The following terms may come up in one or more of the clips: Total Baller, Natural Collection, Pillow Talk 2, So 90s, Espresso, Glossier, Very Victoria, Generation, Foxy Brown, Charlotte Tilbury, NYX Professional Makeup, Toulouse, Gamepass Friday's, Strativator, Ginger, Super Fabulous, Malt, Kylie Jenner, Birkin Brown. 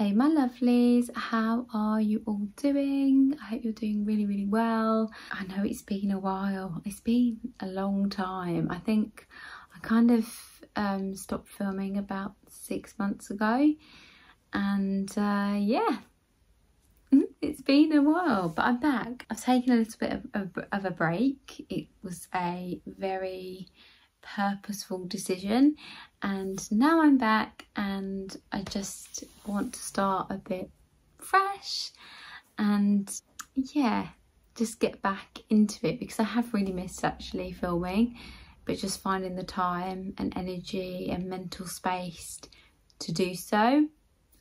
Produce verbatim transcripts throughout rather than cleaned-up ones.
Hey my lovelies, how are you all doing? I hope you're doing really really well. I know it's been a while, it's been a long time. I think I kind of um, stopped filming about six months ago and uh, yeah, it's been a while, but I'm back. I've taken a little bit of, of, of a break. It was a very purposeful decision and now I'm back and I just want to start a bit fresh and yeah, just get back into it because I have really missed actually filming, but just finding the time and energy and mental space to do so,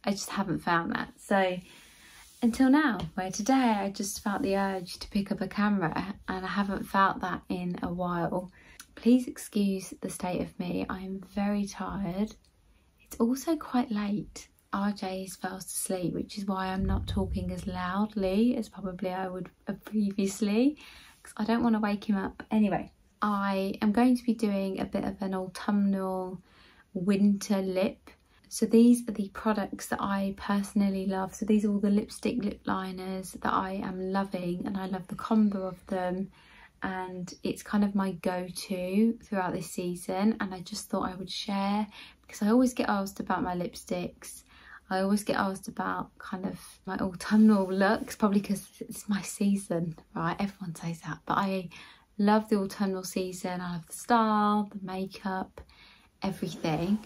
I just haven't found that. So until now, where today I just felt the urge to pick up a camera and I haven't felt that in a while. Please excuse the state of me, I'm very tired. It's also quite late. R J is fast asleep, which is why I'm not talking as loudly as probably I would have previously, because I don't want to wake him up. Anyway, I am going to be doing a bit of an autumnal winter lip. So these are the products that I personally love. So these are all the lipstick lip liners that I am loving, and I love the combo of them. And it's kind of my go-to throughout this season, and I just thought I would share because I always get asked about my lipsticks. I always get asked about kind of my autumnal looks, probably because it's my season, right? Everyone says that, but I love the autumnal season. I love the style, the makeup, everything.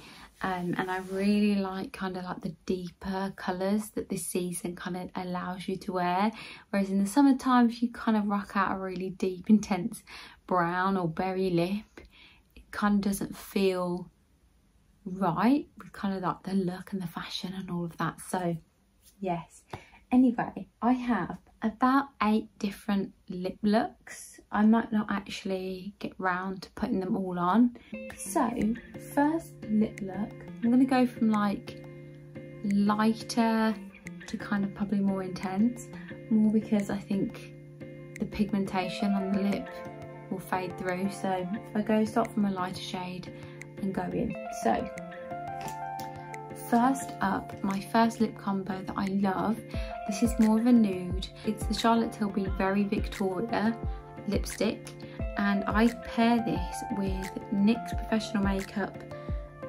Um, and I really like kind of like the deeper colours that this season kind of allows you to wear. Whereas in the summertime, if you kind of rock out a really deep, intense brown or berry lip, it kind of doesn't feel right with kind of like the look and the fashion and all of that. So yes. Anyway, I have about eight different lip looks. I might not actually get round to putting them all on. So first lip look, I'm gonna go from like lighter to kind of probably more intense, more because I think the pigmentation on the lip will fade through. So if I go start from a lighter shade and go in. So first up, my first lip combo that I love, this is more of a nude. It's the Charlotte Tilbury Very Victoria lipstick, and I pair this with NYX Professional Makeup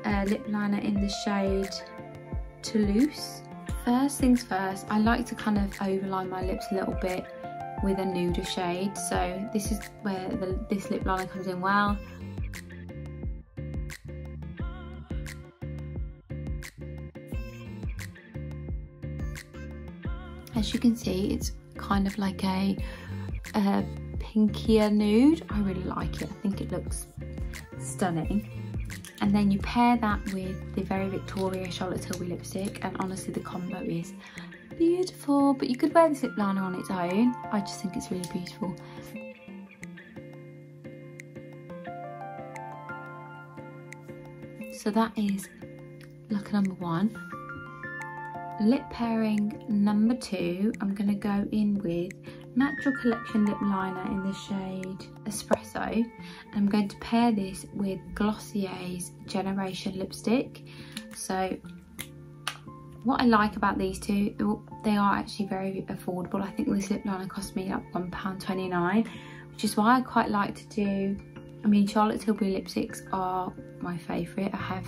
uh, lip liner in the shade Toulouse. First things first, I like to kind of overline my lips a little bit with a nude shade, so this is where the, this lip liner comes in well. As you can see, it's kind of like a, a pinkier nude. I really like it. I think it looks stunning. And then you pair that with the Very Victoria Charlotte Tilbury lipstick, and honestly the combo is beautiful, but you could wear this lip liner on its own. I just think it's really beautiful. So that is look number one. Lip pairing number two, I'm going to go in with Natural Collection lip liner in the shade Espresso. I'm going to pair this with Glossier's Generation lipstick. So what I like about these two, they are actually very affordable. I think this lip liner cost me like one pound twenty-nine, which is why I quite like to do, I mean Charlotte Tilbury lipsticks are my favourite. I have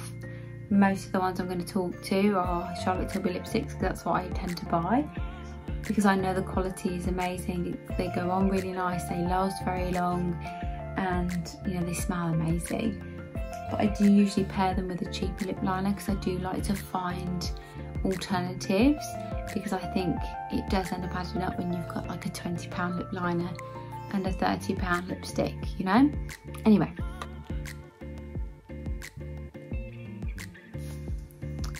most of the ones I'm going to talk to are Charlotte Tilbury lipsticks because that's what I tend to buy, because I know the quality is amazing. They go on really nice, they last very long, and you know they smell amazing. But I do usually pair them with a cheaper lip liner because I do like to find alternatives, because I think it does end up adding up when you've got like a twenty pound lip liner and a thirty pound lipstick, you know? Anyway.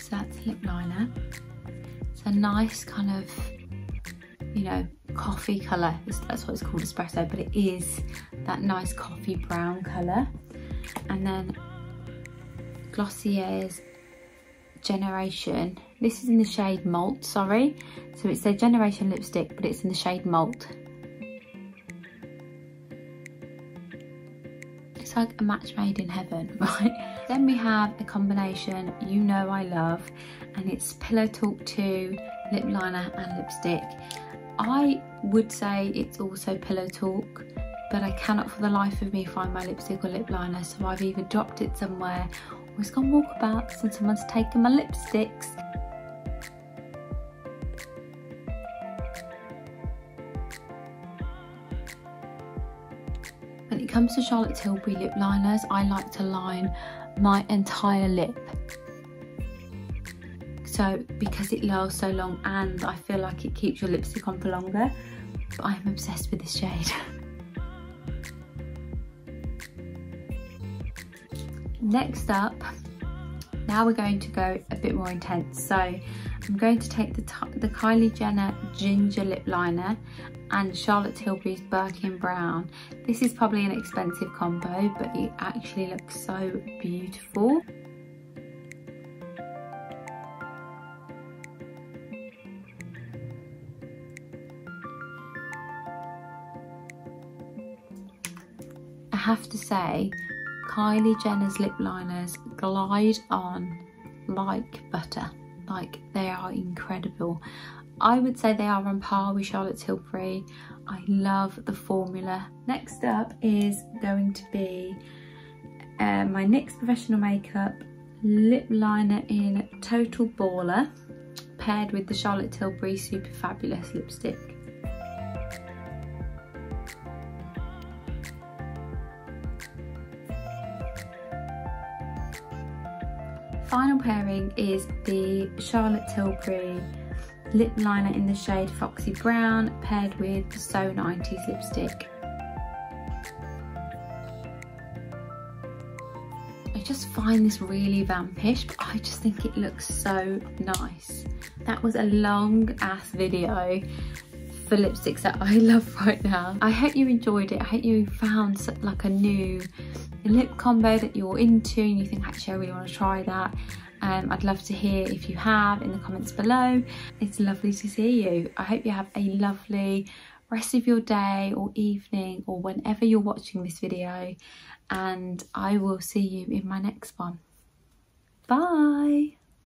So that's lip liner. It's a nice kind of, you know, coffee colour. That's what it's called, Espresso, but it is that nice coffee brown colour. And then Glossier's Generation. This is in the shade Malt, sorry. So it's their Generation lipstick, but it's in the shade Malt. It's like a match made in heaven, right? Then we have a combination you know I love, and it's Pillow Talk two lip liner and lipstick. I would say it's also Pillow Talk, but I cannot for the life of me find my lipstick or lip liner, so I've either dropped it somewhere or it's gone walkabouts and someone's taken my lipsticks. When it comes to Charlotte Tilbury lip liners, I like to line my entire lip. So, because it lasts so long and I feel like it keeps your lipstick on for longer, but I'm obsessed with this shade. Next up, now we're going to go a bit more intense. So I'm going to take the, the Kylie Jenner Ginger lip liner and Charlotte Tilbury's Birkin Brown. This is probably an expensive combo, but it actually looks so beautiful. I have to say, Kylie Jenner's lip liners glide on like butter. Like, they are incredible. I would say they are on par with Charlotte Tilbury. I love the formula. Next up is going to be uh, my NYX Professional Makeup lip liner in Total Baller, paired with the Charlotte Tilbury Super Fabulous lipstick. Final pairing is the Charlotte Tilbury lip liner in the shade Foxy Brown, paired with the So nineties lipstick. I just find this really vampish, but I just think it looks so nice. That was a long ass video for lipsticks that I love right now. I hope you enjoyed it. I hope you found like a new lip combo that you're into and you think, actually I really want to try that. Um, I'd love to hear if you have in the comments below. It's lovely to see you. I hope you have a lovely rest of your day or evening or whenever you're watching this video, and I will see you in my next one. Bye!